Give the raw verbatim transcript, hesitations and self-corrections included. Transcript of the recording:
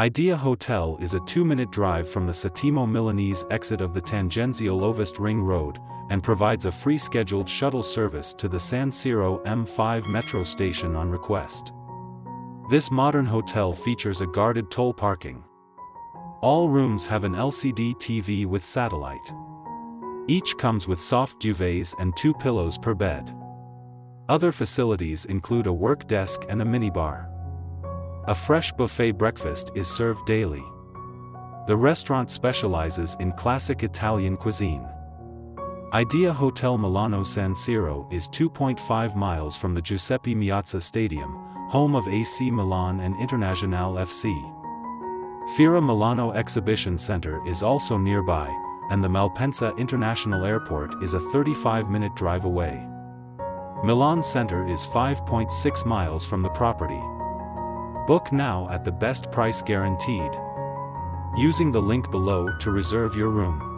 Idea Hotel is a two-minute drive from the Settimo Milanese exit of the Tangenziale Ovest Ring Road, and provides a free scheduled shuttle service to the San Siro M five metro station on request. This modern hotel features a guarded toll parking. All rooms have an L C D T V with satellite. Each comes with soft duvets and two pillows per bed. Other facilities include a work desk and a minibar. A fresh buffet breakfast is served daily. The restaurant specializes in classic Italian cuisine. Idea Hotel Milano San Siro is two point five miles from the Giuseppe Meazza Stadium, home of A C Milan and Internazionale F C. Fiera Milano Exhibition Center is also nearby, and the Malpensa International Airport is a thirty-five minute drive away. Milan Center is five point six miles from the property. Book now at the best price guaranteed, using the link below to reserve your room.